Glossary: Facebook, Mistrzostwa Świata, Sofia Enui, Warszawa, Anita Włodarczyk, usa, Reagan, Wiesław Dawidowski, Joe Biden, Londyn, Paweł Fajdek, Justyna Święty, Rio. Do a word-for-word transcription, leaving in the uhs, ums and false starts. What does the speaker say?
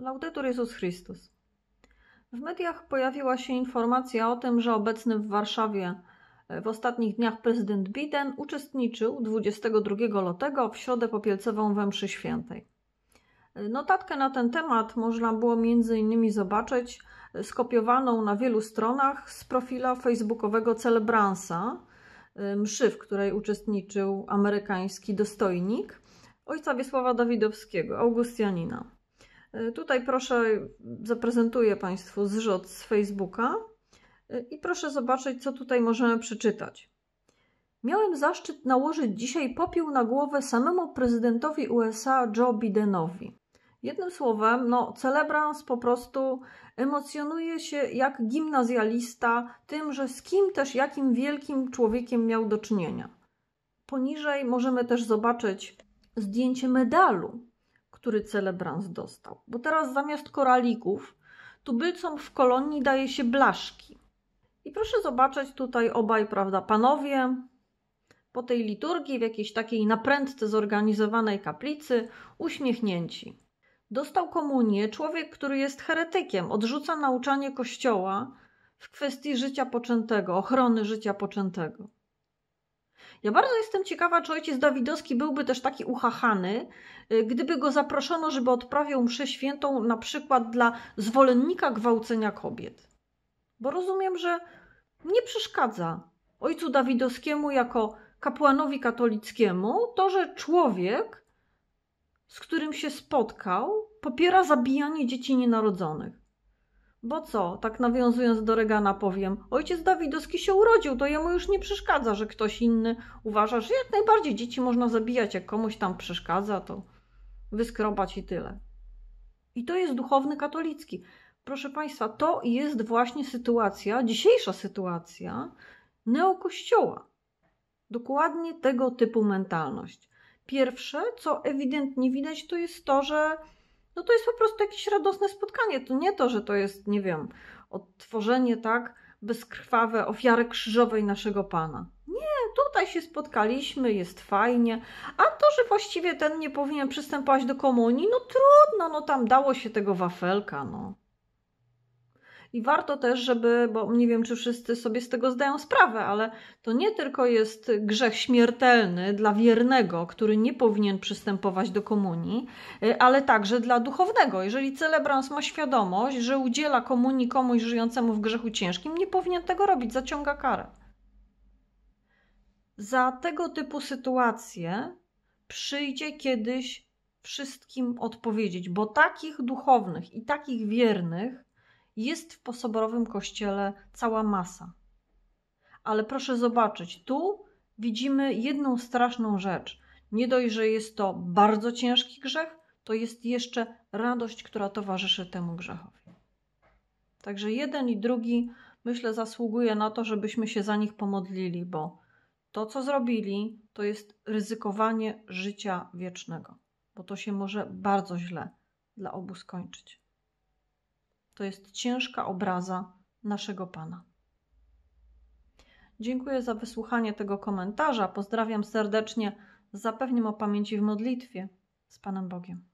Laudetur Jezus Chrystus. W mediach pojawiła się informacja o tym, że obecny w Warszawie w ostatnich dniach prezydent Biden uczestniczył dwudziestego drugiego lutego w środę popielcową we mszy świętej. Notatkę na ten temat można było między innymi zobaczyć skopiowaną na wielu stronach z profila facebookowego celebransa mszy, w której uczestniczył amerykański dostojnik, ojca Wiesława Dawidowskiego, augustianina. Tutaj proszę, zaprezentuję Państwu zrzut z Facebooka i proszę zobaczyć, co tutaj możemy przeczytać. Miałem zaszczyt nałożyć dzisiaj popiół na głowę samemu prezydentowi U S A Joe Bidenowi. Jednym słowem, no, celebrans po prostu emocjonuje się jak gimnazjalista tym, że z kim też jakim wielkim człowiekiem miał do czynienia. Poniżej możemy też zobaczyć zdjęcie medalu, który celebrans dostał. Bo teraz zamiast koralików, tubylcom w kolonii daje się blaszki. I proszę zobaczyć tutaj obaj, prawda, panowie po tej liturgii w jakiejś takiej naprędce zorganizowanej kaplicy, uśmiechnięci. Dostał komunię człowiek, który jest heretykiem, odrzuca nauczanie Kościoła w kwestii życia poczętego, ochrony życia poczętego. Ja bardzo jestem ciekawa, czy ojciec Dawidowski byłby też taki uchachany, gdyby go zaproszono, żeby odprawiał mszę świętą na przykład dla zwolennika gwałcenia kobiet. Bo rozumiem, że nie przeszkadza ojcu Dawidowskiemu jako kapłanowi katolickiemu to, że człowiek, z którym się spotkał, popiera zabijanie dzieci nienarodzonych. Bo co, tak nawiązując do Reagana powiem, ojciec Dawidowski się urodził, to jemu już nie przeszkadza, że ktoś inny uważa, że jak najbardziej dzieci można zabijać, jak komuś tam przeszkadza, to wyskrobać i tyle. I to jest duchowny katolicki. Proszę Państwa, to jest właśnie sytuacja, dzisiejsza sytuacja neokościoła. Dokładnie tego typu mentalność. Pierwsze, co ewidentnie widać, to jest to, że no to jest po prostu jakieś radosne spotkanie. To nie to, że to jest, nie wiem, odtworzenie, tak, bezkrwawe ofiary krzyżowej naszego Pana. Nie, tutaj się spotkaliśmy, jest fajnie. A to, że właściwie ten nie powinien przystępować do komunii, no trudno, no tam dało się tego wafelka, no. I warto też, żeby, bo nie wiem, czy wszyscy sobie z tego zdają sprawę, ale to nie tylko jest grzech śmiertelny dla wiernego, który nie powinien przystępować do komunii, ale także dla duchownego. Jeżeli celebrans ma świadomość, że udziela komunii komuś żyjącemu w grzechu ciężkim, nie powinien tego robić, zaciąga karę. Za tego typu sytuacje przyjdzie kiedyś wszystkim odpowiedzieć, bo takich duchownych i takich wiernych jest w posoborowym kościele cała masa. Ale proszę zobaczyć, tu widzimy jedną straszną rzecz. Nie dość, że jest to bardzo ciężki grzech, to jest jeszcze radość, która towarzyszy temu grzechowi. Także jeden i drugi, myślę, zasługuje na to, żebyśmy się za nich pomodlili, bo to, co zrobili, to jest ryzykowanie życia wiecznego, bo to się może bardzo źle dla obu skończyć. To jest ciężka obraza naszego Pana. Dziękuję za wysłuchanie tego komentarza. Pozdrawiam serdecznie. Zapewniam o pamięci w modlitwie. Z Panem Bogiem.